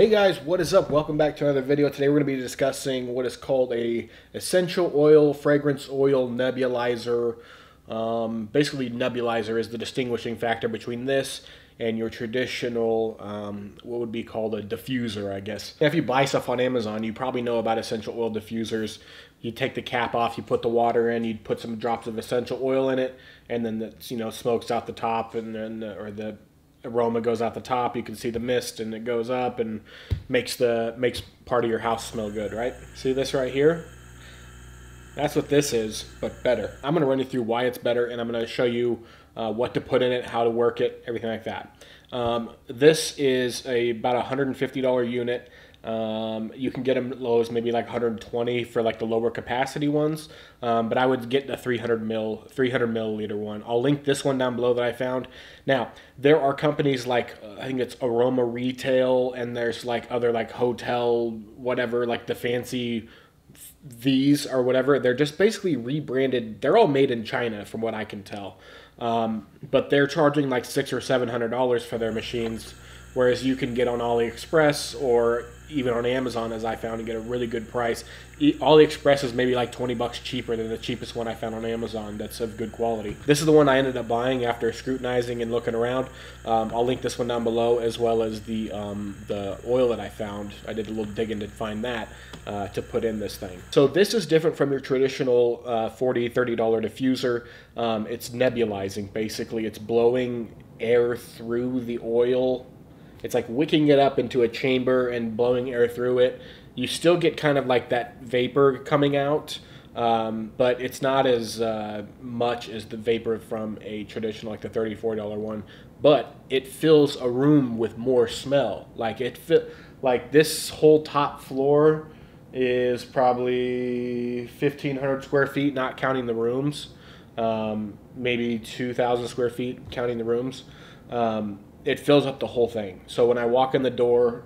Hey guys, what is up? Welcome back to another video. Today we're going to be discussing what is called a essential oil, fragrance oil nebulizer. Basically, nebulizer is the distinguishing factor between this and your traditional, what would be called a diffuser, I guess. Now, if you buy stuff on Amazon, you probably know about essential oil diffusers. You take the cap off, you put the water in, you put some drops of essential oil in it, and then the, smoke's out the top, and then the aroma goes out the top. You can see the mist, and it goes up and makes the part of your house smell good, right? See this right here? That's what this is, but better. I'm going to run you through why it's better, and I'm going to show you what to put in it, how to work it, everything like that. This is about a $150 unit. You can get them at Lowe's, maybe like 120 for like the lower capacity ones, but I would get the 300 milliliter one. I'll link this one down below that I found. Now, there are companies like, I think it's Aroma Retail, and there's like other like hotel, whatever, like the fancy these or whatever. They're just basically rebranded. They're all made in China from what I can tell, but they're charging like $600 or $700 for their machines, whereas you can get on AliExpress or even on Amazon, as I found, and get a really good price. AliExpress is maybe like 20 bucks cheaper than the cheapest one I found on Amazon that's of good quality. This is the one I ended up buying after scrutinizing and looking around. I'll link this one down below, as well as the oil that I found. I did a little digging to find that to put in this thing. So this is different from your traditional $40, $30 diffuser. It's nebulizing, basically. It's blowing air through the oil. It's like wicking it up into a chamber and blowing air through it. You still get kind of like that vapor coming out, but it's not as much as the vapor from a traditional, like the $30, $40 one. But it fills a room with more smell. Like like this whole top floor is probably 1,500 square feet, not counting the rooms. Maybe 2,000 square feet, counting the rooms. It fills up the whole thing. So when I walk in the door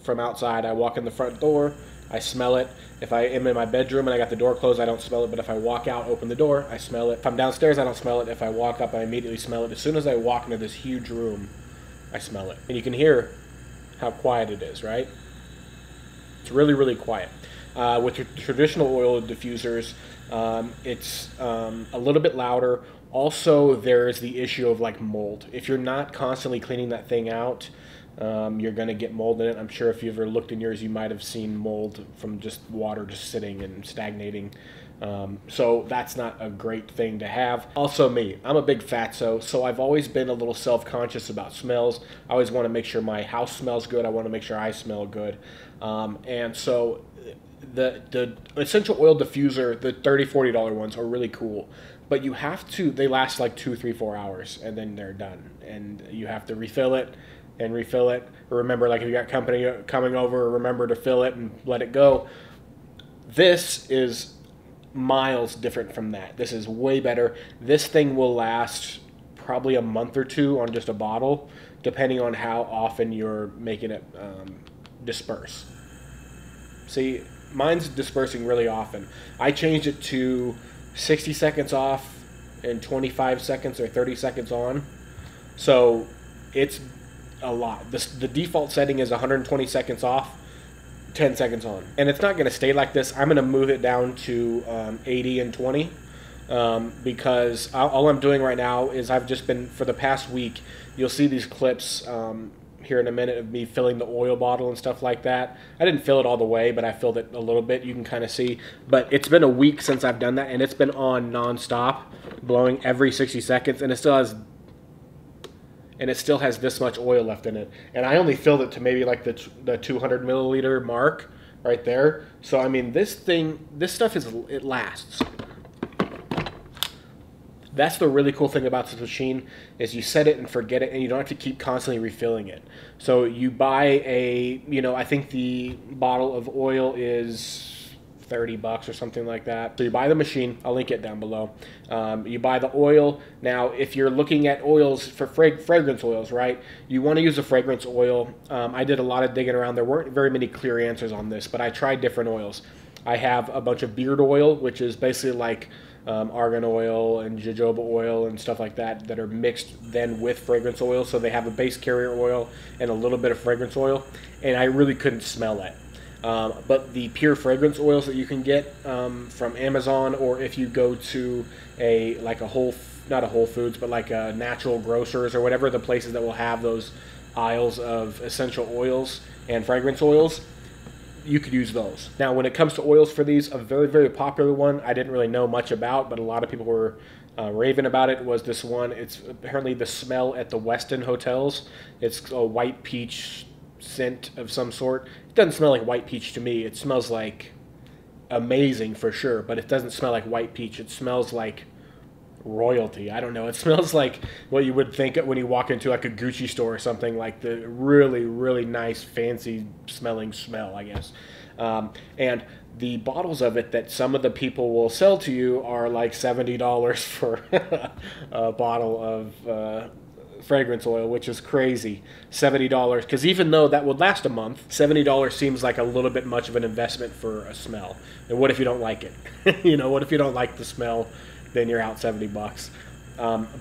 from outside, I walk in the front door, I smell it. If I am in my bedroom and I got the door closed, I don't smell it. But if I walk out, open the door, I smell it. If I'm downstairs, I don't smell it. If I walk up, I immediately smell it. As soon as I walk into this huge room, I smell it. And you can hear how quiet it is, right? It's really, really quiet. With your traditional oil diffusers, it's a little bit louder. Also, there's the issue of like mold. If you're not constantly cleaning that thing out, you're going to get mold in it. I'm sure if you've ever looked in yours, you might have seen mold from just water just sitting and stagnating. So that's not a great thing to have. Also me, I'm a big fatso, so I've always been a little self-conscious about smells. I always want to make sure my house smells good. I want to make sure I smell good. And so the essential oil diffuser, the $30, $40 ones are really cool. But you have to, they last like 2, 3, 4 hours, and then they're done. And you have to refill it and refill it. Remember, like if you got company coming over, remember to fill it and let it go. This is miles different from that. This is way better. This thing will last probably a month or two on just a bottle, depending on how often you're making it disperse. See, mine's dispersing really often. I changed it to 60 seconds off and 25 seconds or 30 seconds on. So it's a lot. The default setting is 120 seconds off, 10 seconds on. And it's not going to stay like this. I'm going to move it down to 80 and 20 because all I'm doing right now is I've just been, for the past week, you'll see these clips here in a minute of me filling the oil bottle and stuff like that. I didn't fill it all the way, but I filled it a little bit. You can kind of see. But it's been a week since I've done that, and it's been on nonstop, blowing every 60 seconds, and it still has this much oil left in it. And I only filled it to maybe like the 200 milliliter mark right there. So I mean, this stuff lasts. That's the really cool thing about this machine, is you set it and forget it, and you don't have to keep constantly refilling it. So you buy a, I think the bottle of oil is 30 bucks or something like that. So you buy the machine, I'll link it down below. You buy the oil. Now, if you're looking at oils for fragrance oils, right? You want to use a fragrance oil. I did a lot of digging around. There weren't very many clear answers on this, but I tried different oils. I have a bunch of beard oil, which is basically like argan oil and jojoba oil and stuff like that that are mixed then with fragrance oil. So they have a base carrier oil and a little bit of fragrance oil, and I really couldn't smell that. But the pure fragrance oils that you can get from Amazon, or if you go to a like a natural grocers or whatever, the places that will have those aisles of essential oils and fragrance oils, you could use those. Now, when it comes to oils for these, a very, very popular one I didn't really know much about, but a lot of people were raving about it, was this one. It's apparently the smell at the Westin hotels. It's a white peach scent of some sort. It doesn't smell like white peach to me. It smells like amazing for sure, but it doesn't smell like white peach. It smells like royalty. I don't know. It smells like what you would think when you walk into like a Gucci store or something, like the really, really nice, fancy smelling smell, I guess. And the bottles of it that some of the people will sell to you are like $70 for a bottle of fragrance oil, which is crazy. $70, because even though that would last a month, $70 seems like a little bit much of an investment for a smell. And what if you don't like it? You know, what if you don't like the smell? Then you're out $70.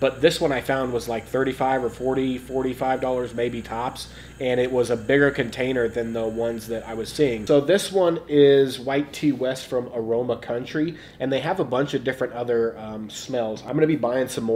But this one I found was like $35 or $40, $45 maybe tops, and it was a bigger container than the ones that I was seeing. So this one is White Tea West from Aroma Country, and they have a bunch of different other smells. I'm going to be buying some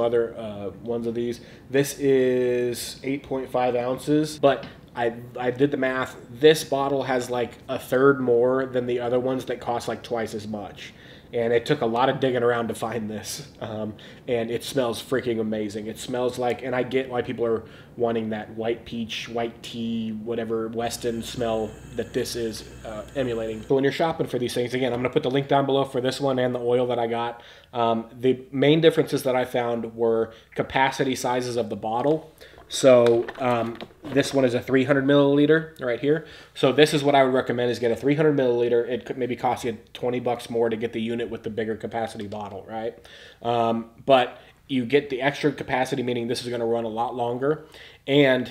other ones of these. This is 8.5 ounces, but I did the math. This bottle has like a third more than the other ones that cost like twice as much. And it took a lot of digging around to find this. And it smells freaking amazing. It smells like, and I get why people are wanting that white peach, white tea, whatever Westin smell that this is emulating. So when you're shopping for these things, again, I'm gonna put the link down below for this one and the oil that I got. The main differences that I found were capacity sizes of the bottle. So this one is a 300 milliliter right here. So this is what I would recommend, is get a 300 milliliter. It could maybe cost you 20 bucks more to get the unit with the bigger capacity bottle, right? But you get the extra capacity, meaning this is going to run a lot longer. And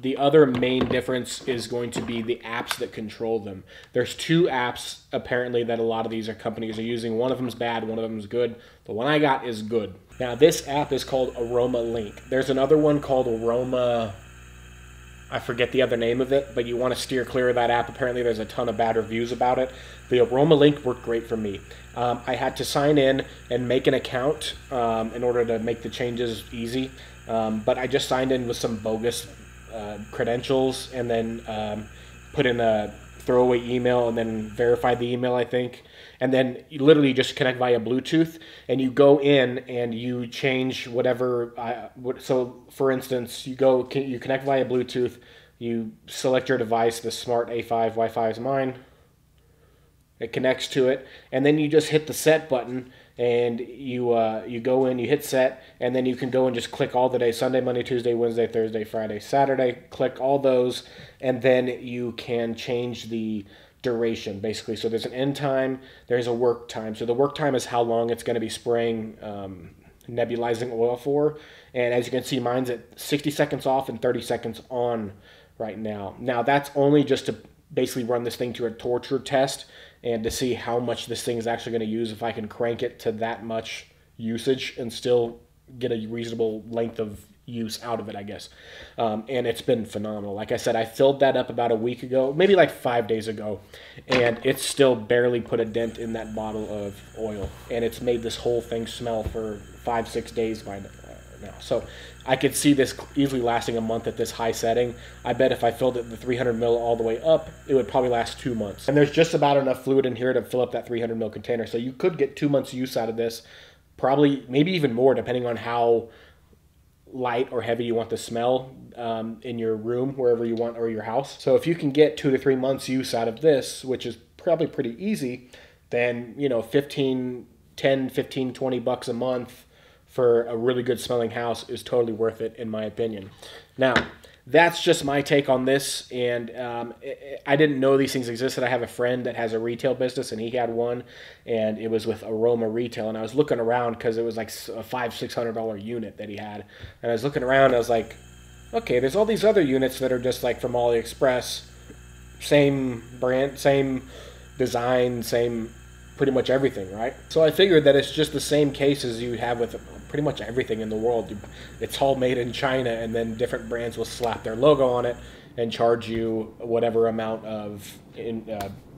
the other main difference is going to be the apps that control them. There's two apps apparently that a lot of these companies are using. One of them is bad, one of them is good. The one I got is good. Now, this app is called AromaLink. There's another one called Aroma, I forget the other name of it, but you want to steer clear of that app. Apparently, there's a ton of bad reviews about it. The AromaLink worked great for me. I had to sign in and make an account in order to make the changes easy, but I just signed in with some bogus credentials, and then put in a throwaway email, and then verified the email, I think. And then you literally just connect via Bluetooth, and you go in and you change whatever. So for instance, you connect via Bluetooth, you select your device, the Smart A5 Wi-Fi is mine. It connects to it, and then you just hit the set button, and you you go in, you hit set, and then you can go and just click all the days: Sunday, Monday, Tuesday, Wednesday, Thursday, Friday, Saturday. Click all those, and then you can change the duration, basically. So there's an end time, there's a work time. So the work time is how long it's going to be spraying nebulizing oil for. And as you can see, mine's at 60 seconds off and 30 seconds on right now. Now, that's only just to basically run this thing to a torture test and to see how much this thing is actually going to use, if I can crank it to that much usage and still get a reasonable length of use out of it, I guess. And it's been phenomenal. Like I said, I filled that up about a week ago, maybe like 5 days ago, and it's still barely put a dent in that bottle of oil. And it's made this whole thing smell for five, 6 days by now. So I could see this easily lasting a month at this high setting. I bet if I filled it the 300 mil all the way up, it would probably last 2 months. And there's just about enough fluid in here to fill up that 300 mil container. So you could get 2 months use out of this, probably maybe even more, depending on how light or heavy you want the smell in your room, wherever you want, or your house. So if you can get 2 to 3 months use out of this, which is probably pretty easy, then, you know, 10, 15, 20 bucks a month for a really good smelling house is totally worth it, in my opinion. Now, that's just my take on this, and I didn't know these things existed. I have a friend that has a retail business, and he had one, and it was with Aroma Retail, and I was looking around because it was like a $500–$600 unit that he had, and I was looking around, and I was like, okay, there's all these other units that are just like from AliExpress, same brand, same design, same pretty much everything, right? So I figured that it's just the same case as you have with pretty much everything in the world. It's all made in China, and then different brands will slap their logo on it and charge you whatever amount of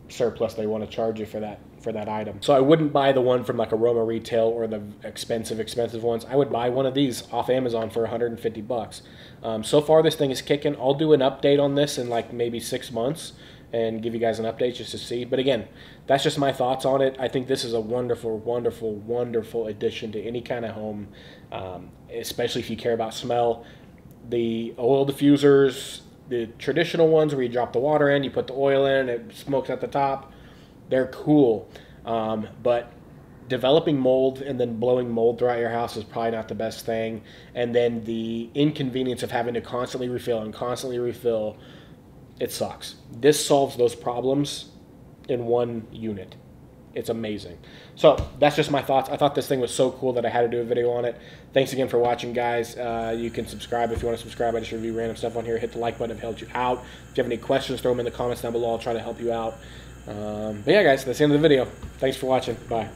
surplus they want to charge you for that item. So I wouldn't buy the one from like Aroma Retail or the expensive ones. I would buy one of these off Amazon for 150 bucks. So far this thing is kicking. I'll do an update on this in like maybe 6 months and give you guys an update just to see. But again, that's just my thoughts on it. I think this is a wonderful, wonderful, wonderful addition to any kind of home, especially if you care about smell. The oil diffusers, the traditional ones where you drop the water in, you put the oil in, it smokes at the top, they're cool. But developing mold and then blowing mold throughout your house is probably not the best thing. And then the inconvenience of having to constantly refill and constantly refill, it sucks. This solves those problems in one unit. It's amazing. So that's just my thoughts. I thought this thing was so cool that I had to do a video on it. Thanks again for watching, guys. You can subscribe if you want to subscribe. I just review random stuff on here. Hit the like button if it helped you out. If you have any questions, throw them in the comments down below. I'll try to help you out. But yeah, guys, that's the end of the video. Thanks for watching. Bye.